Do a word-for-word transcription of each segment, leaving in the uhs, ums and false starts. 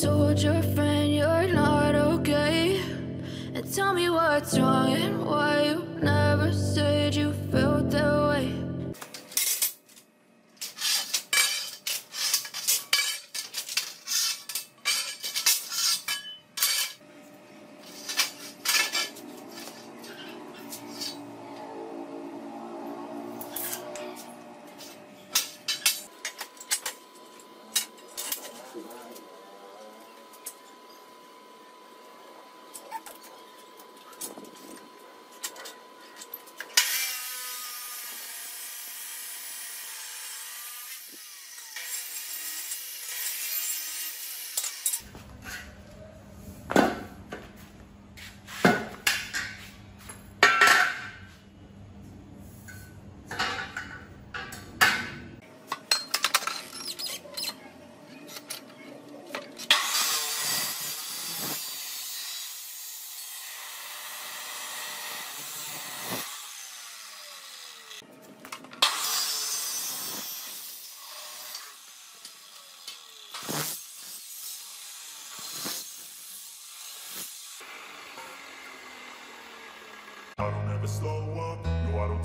told your friend you're not okay, and tell me what's wrong and why you never said you felt that way. I don't ever slow up, no I don't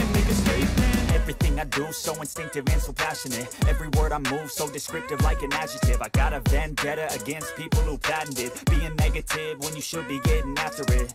and make a statement. Everything I do, so instinctive and so passionate. Every word I move, so descriptive like an adjective. I got a vendetta against people who patented being negative when you should be getting after it.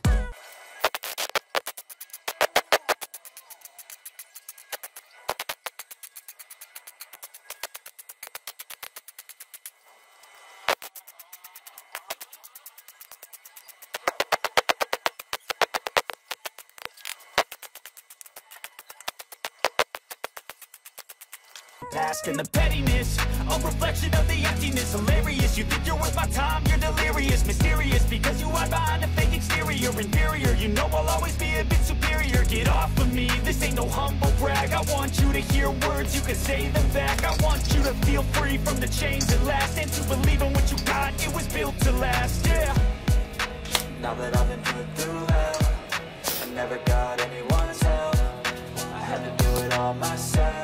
Past and the pettiness, a reflection of the emptiness. Hilarious, you think you're worth my time, you're delirious. Mysterious, because you hide behind a fake exterior. Inferior, you know I'll always be a bit superior. Get off of me, this ain't no humble brag. I want you to hear words, you can say them back. I want you to feel free from the chains that last, and to believe in what you got, it was built to last, yeah. Now that I've been put through hell, I never got anyone's help. I had to do it all myself.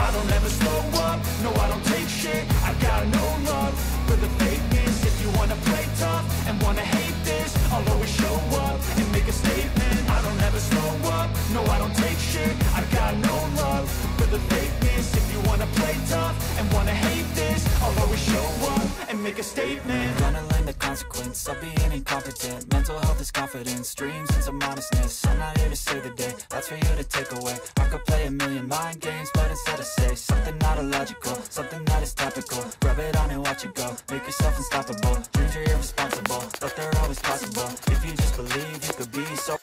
I don't ever slow up, no I don't take shit. I got no love for the fakeness. If you wanna play tough and wanna hate this, I'll always show up and make a statement. I don't ever slow up, no I don't take shit. I got no love for the fakeness. If you wanna play tough and wanna hate this, I'll always show up and make a statement. I'm gonna learn the consequence of being incompetent. Mental health is confidence, dreams and some honestness. I'm not here to save the day, that's for you to take away. I could play a million mind games, but instead I say something not illogical, something that is topical. Rub it on and watch it go, make yourself unstoppable. Dreams are irresponsible, but they're always possible. If you just believe, you could be so.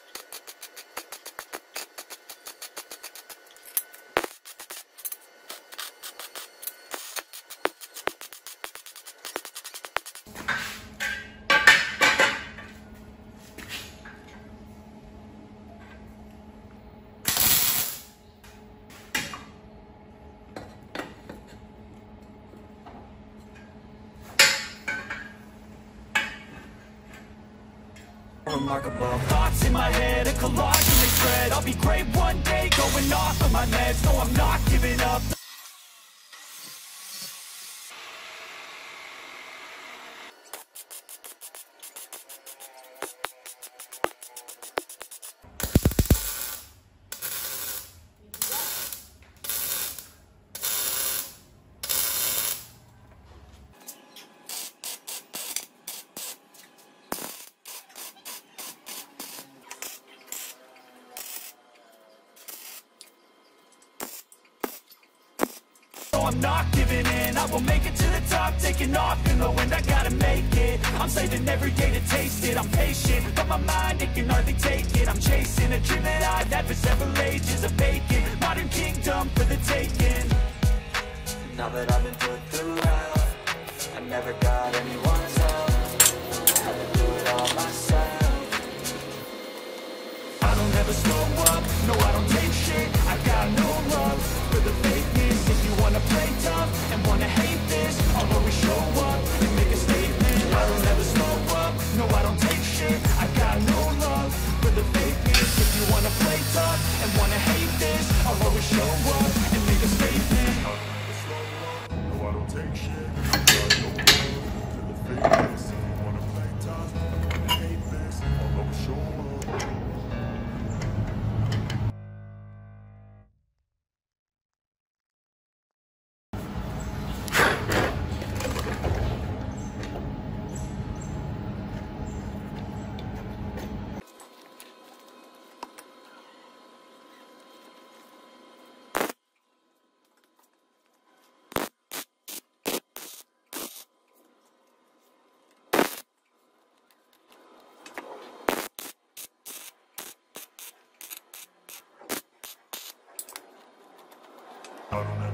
Remarkable thoughts in my head, a collage and they spread. I'll be great one day, going off of my meds. No, I'm not giving up. I'm not giving in, I will make it to the top. Taking off in the wind, I gotta make it. I'm saving every day to taste it. I'm patient, but my mind, it can hardly take it. I'm chasing a dream that I've had for several ages. A vacant modern kingdom for the taking. Now that I've been put through hell, I never got anyone's help.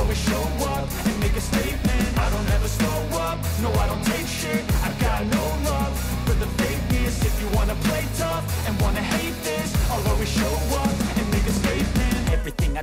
always show up and make a statement. I don't ever slow up, no I don't take shit. I got no love for the fakeness. If you wanna play tough and wanna hate this, I'll always show up and make a statement. Everything I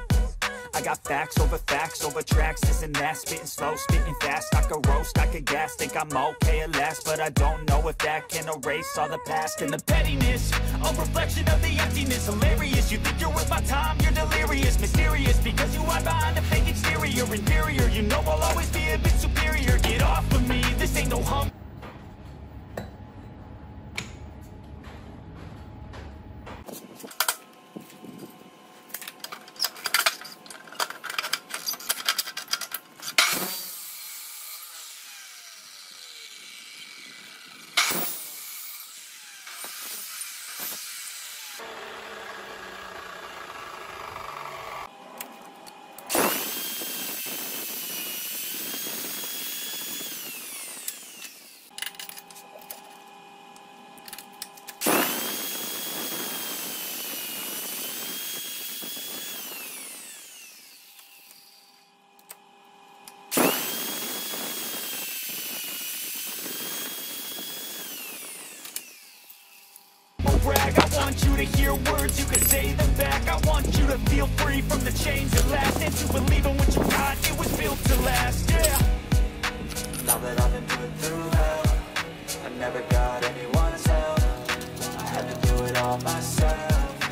I got facts over facts over tracks, this and that. Spitting slow, spitting fast. I could roast, I could gas. Think I'm okay at last, but I don't know if that can erase all the past. And the pettiness, a reflection of the emptiness. Hilarious, you think you're worth my time, you're delirious. Mysterious, because you hide behind a fake exterior. Inferior, you know I'll always be a bit superior. Get off of me, this ain't no hump. I want you to hear words, you can say them back. I want you to feel free from the chains that last, and to believe in what you got, it was built to last, yeah. Now that I've been put through hell, I never got anyone's help, I had to do it all myself.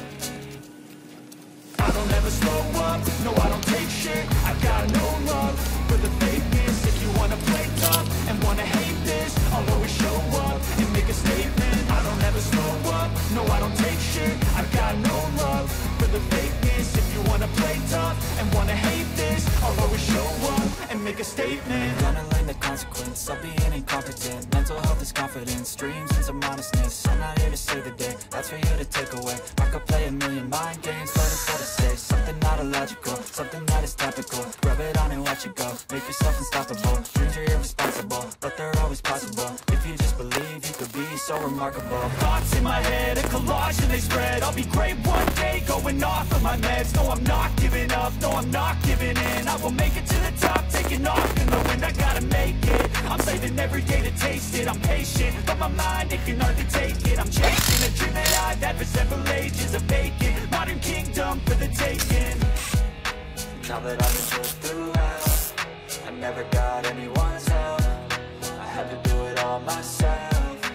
I don't ever slow up, no I don't take shit. I got no love for the fakeness. If you wanna play tough and wanna hate this, I'll always show up and make a statement. I don't ever slow up, no I don't take shit. I got no love for the fakeness. If you wanna play tough and wanna hate this, I'll always show up and make a statement. I'm gonna learn the consequence of being incompetent. Mental health is confidence, dreams and some honestness. I'm not here to save the day, that's for you to take away. I could play a million mind games, but it's hard to say. Something not illogical, something that is topical. Rub it on and watch it go, make yourself unstoppable. Dreams are irresponsible, but they're always possible. If you just believe, you could be so remarkable. Thoughts in my head, a collage and they spread. I'll be great one day, going off of my meds. No, I'm not giving up, no, I'm not giving in. I will make it to the top, taking off in the wind. I gotta make it, I'm saving every day to taste it. I'm patient, but my mind, it can hardly take it. I'm chasing a dream that I've had for several ages. A vacant, modern kingdom for the taking. Now that I've been pushed through hell, I never got anyone's help, I had to do it all myself.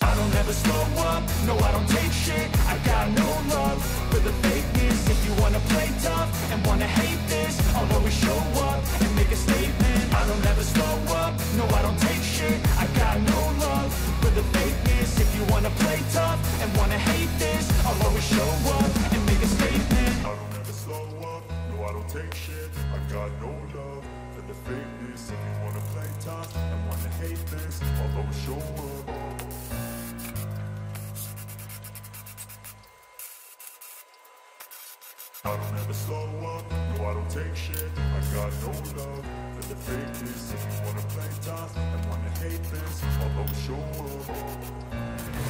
I don't ever slow up, no I don't take shit. I got no love for the fakeness. If you wanna play tough and wanna hate this, I'll always show up and make a statement. I don't ever slow up, no I don't take shit. I got no love for the fakeness. If you wanna play tough and wanna hate this, I'll always show up and make a statement. I don't ever slow up, no I don't take shit. I got no love for the fakeness. If you wanna play tough and wanna hate this, I'll always show up. I don't ever slow up, no I don't take shit. I got no love for the fakeness. If you wanna play tough and wanna hate this, I'll always show up.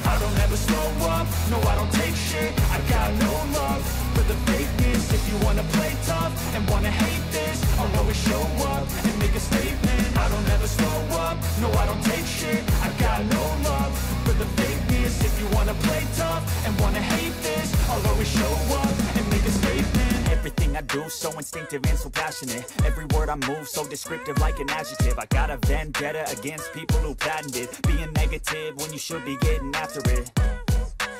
I don't ever slow up, no I don't take shit. I got no love for the fakeness. If you wanna play tough and wanna hate this, I'll always show up and make a statement. I don't ever slow up, no I don't take shit. I got no love for the fakeness. If you wanna play tough and wanna hate this, I'll always show up and make a statement. Everything I do, so instinctive and so passionate. Every word I move, so descriptive like an adjective. I got a vendetta against people who patented being negative when you should be getting after it.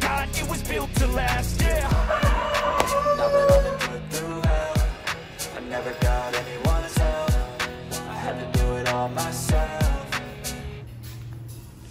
got, it was built to last. Yeah. I've been on the road through hell. I never got anyone's help. I had to do it all myself.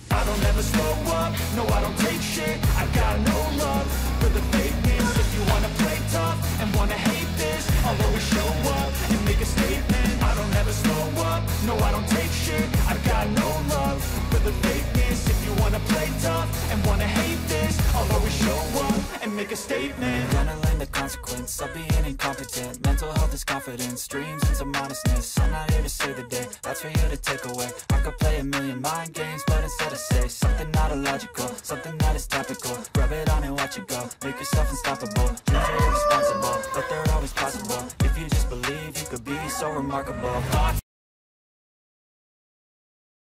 I don't ever slow up, no I don't take shit. I've got no love for the fakeness. If you wanna play tough and wanna hate this, I'll always show up and make a statement. I don't ever slow up, no I don't take shit. I've got no love for the fakeness. If you wanna play tough and wanna hate this, I'll always show up and make a statement. I'm gonna learn the consequence of being incompetent. Mental health is confidence, dreams into modestness. I'm not here to save the day, that's for you to take away. I could play a million mind games, but instead I say something not illogical, something that is topical. Rub it on and watch it go, make yourself unstoppable. Dreams are irresponsible, but they're always possible. If you just believe, you could be so remarkable. Thoughts